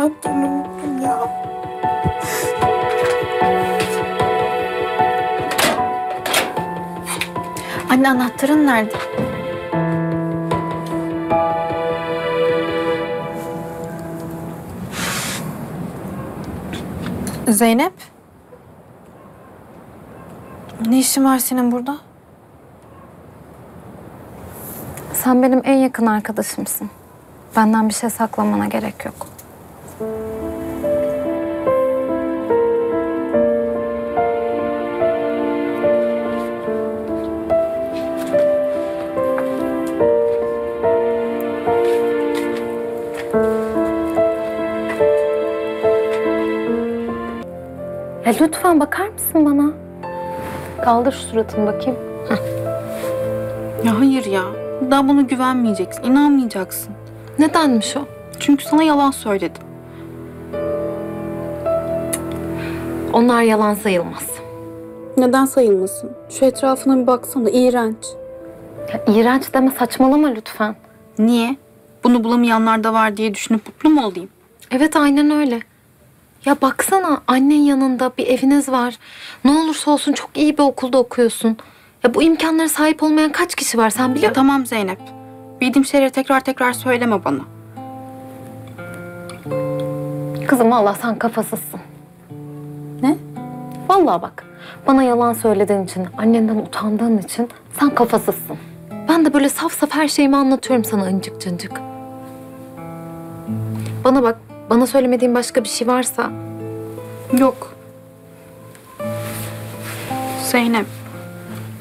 anahtarını unuttum ya. Anne, anahtarın nerede? Zeynep? Ne işin var senin burada? Sen benim en yakın arkadaşımsın. Benden bir şey saklamana gerek yok. Ya lütfen bakar mısın bana? Kaldır şu suratını bakayım. Ya hayır ya. Daha bunu güvenmeyeceksin, inanmayacaksın. Nedenmiş o? Çünkü sana yalan söyledim. Onlar yalan sayılmaz. Neden sayılmasın? Şu etrafına bir baksana, iğrenç. Ya iğrenç deme, saçmalama lütfen. Niye? Bunu bulamayanlar da var diye düşünüp mutlu mu olayım? Evet, aynen öyle. Ya baksana, annen yanında, bir eviniz var. Ne olursa olsun çok iyi bir okulda okuyorsun. Ya bu imkanlara sahip olmayan kaç kişi var, sen biliyor musun? Tamam Zeynep. Bildiğim şeyleri tekrar söyleme bana. Kızım vallahi sen kafasızsın. Ne? Vallahi bak, bana yalan söylediğin için, annenden utandığın için sen kafasızsın. Ben de böyle saf saf her şeyimi anlatıyorum sana incik cincik. Bana bak, bana söylemediğin başka bir şey varsa... Yok. Zeynep,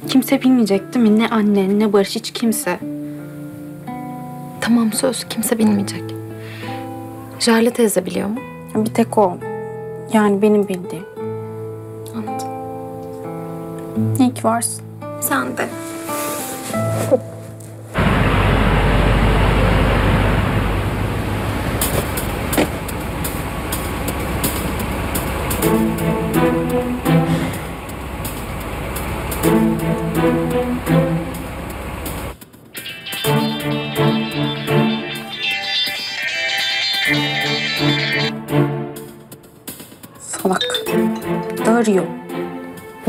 kimse bilmeyecek değil mi? Ne annen, ne Barış, hiç kimse. Tamam, söz, kimse bilmeyecek. Jale teyze biliyor mu? Bir tek o. Yani benim bildiğim. Anladım. İyi ki varsın. Sen de. Salak. Darıyor.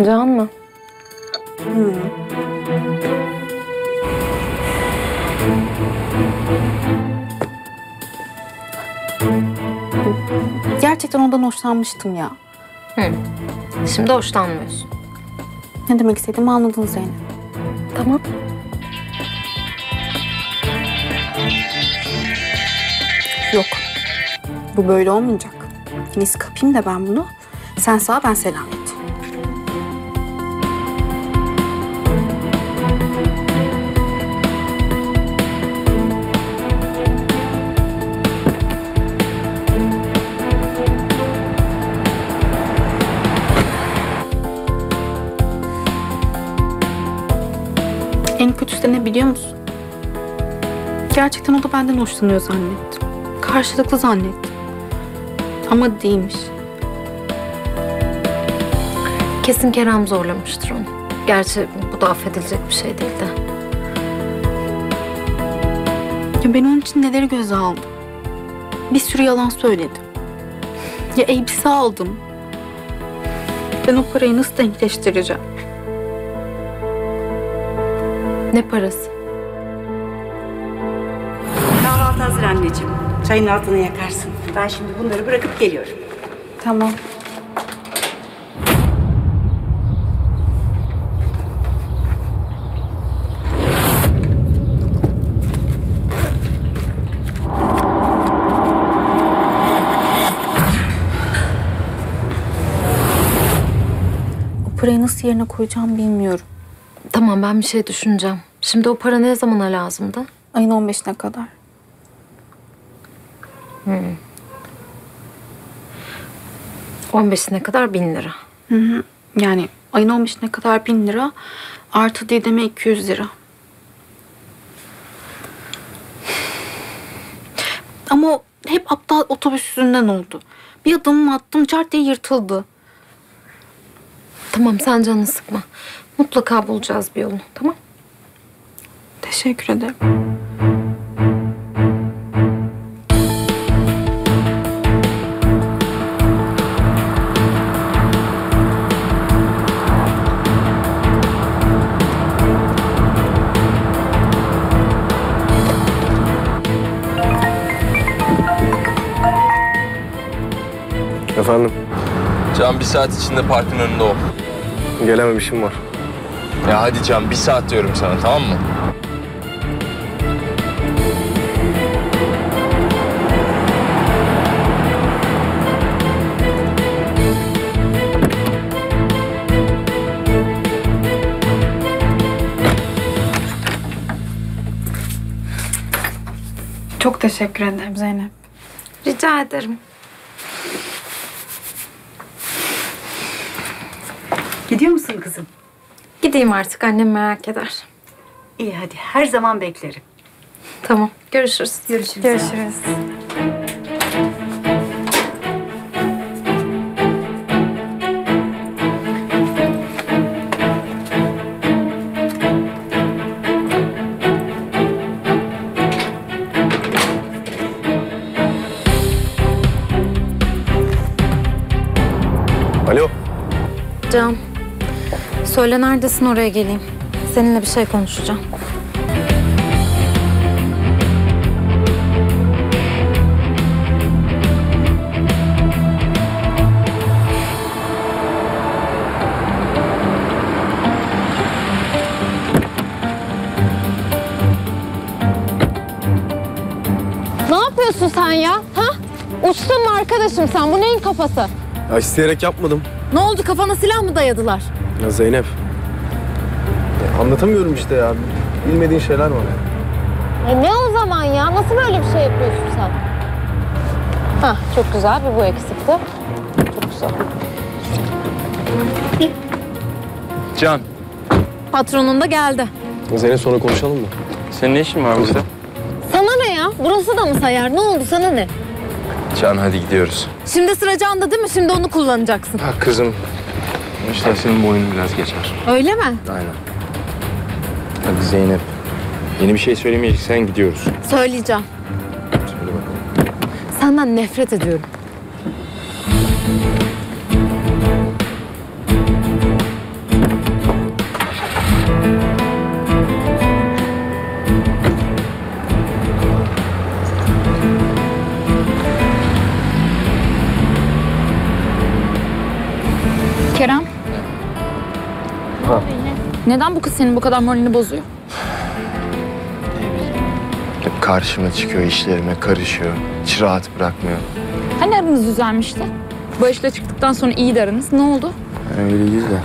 Can mı? Hmm. Gerçekten ondan hoşlanmıştım ya. Şimdi hoşlanmıyorsun. Ne demek istediğimi anladın Zeynep. Tamam. Yok. Bu böyle olmayacak. Neyse, kapayım da ben bunu. Sen sağ, ben selamet. En kötüsü de ne biliyor musun? Gerçekten o da benden hoşlanıyor zannettim. Karşılıklı zannettim. Ama değilmiş. Kesin Kerem zorlamıştır onu. Gerçi bu da affedilecek bir şey değil de. Ya ben onun için neleri göze aldım? Bir sürü yalan söyledim. Ya elbise aldım. Ben o parayı nasıl denkleştireceğim? Ne parası? Kahvaltı hazır anneciğim. Çayın altını yakarsın. Ben şimdi bunları bırakıp geliyorum. Tamam. O parayı nasıl yerine koyacağım bilmiyorum. Tamam, ben bir şey düşüneceğim. Şimdi o para ne zamana lazımdı? Ayın 15'ine kadar. Hmm. 15'ine kadar 1000 lira. Hı. Yani ayın 15'ine kadar 1000 lira artı dedeme 200 lira. Ama hep aptal otobüs yüzünden oldu. Bir adımımı attım, çart diye yırtıldı. Tamam, sen canını sıkma. Mutlaka bulacağız bir yolunu, tamam? Teşekkür ederim. Efendim? Can, bir saat içinde parkın önünde ol. Gelemem, işim var. Ya hadi Can, bir saat diyorum sana, tamam mı? Çok teşekkür ederim Zeynep. Rica ederim. Gidiyor musun kızım? Gideyim artık, annem merak eder. İyi hadi, her zaman beklerim. Tamam, görüşürüz. Görüşürüz. Görüşürüz. Can, söyle neredesin, oraya geleyim. Seninle bir şey konuşacağım. Ne yapıyorsun sen ya? Ha? Uçtun mu arkadaşım sen? Bu neyin kafası? Ya isteyerek yapmadım. Ne oldu? Kafana silah mı dayadılar? Ya Zeynep, anlatamıyorum işte ya. Bilmediğin şeyler var ya. Ne o zaman ya? Nasıl böyle bir şey yapıyorsun sen? Hah, çok güzel. Bir bu eksikti. Çok güzel. Can. Patronun da geldi. Zeynep, sonra konuşalım mı? Senin ne işin var burada? Sana ne ya? Burası da mı sayar? Ne oldu? Sana ne? Can, hadi gidiyoruz. Şimdi sıra Can'da değil mi? Şimdi onu kullanacaksın. Ha kızım, işte senin boynun biraz geçer. Öyle mi? Aynen. Hadi Zeynep, yeni bir şey söylemeyeceksen gidiyoruz. Söyleyeceğim. Söyle bakalım. Senden nefret ediyorum. Kerem. Ha. Neden bu kız senin bu kadar moralini bozuyor? Ne bileyim. Hep karşıma çıkıyor, işlerime karışıyor. Hiç rahat bırakmıyor. Hani aranız düzelmişti? Barış'la çıktıktan sonra iyiydi aranız. Ne oldu? Öyle değil de.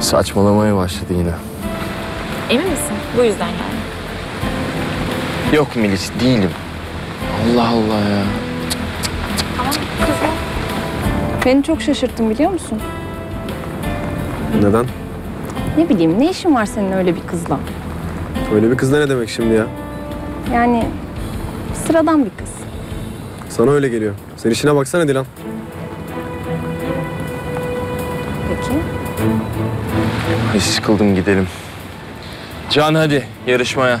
Saçmalamaya başladı yine. Emin misin? Bu yüzden yani. Yok Melis, değilim. Allah Allah ya. Tamam kızım. Beni çok şaşırttın, biliyor musun? Neden? Ne bileyim, ne işin var senin öyle bir kızla? Öyle bir kızla ne demek şimdi ya? Yani sıradan bir kız. Sana öyle geliyor. Sen işine baksana Dilan. Peki. Ay sıkıldım, gidelim. Can hadi yarışmaya.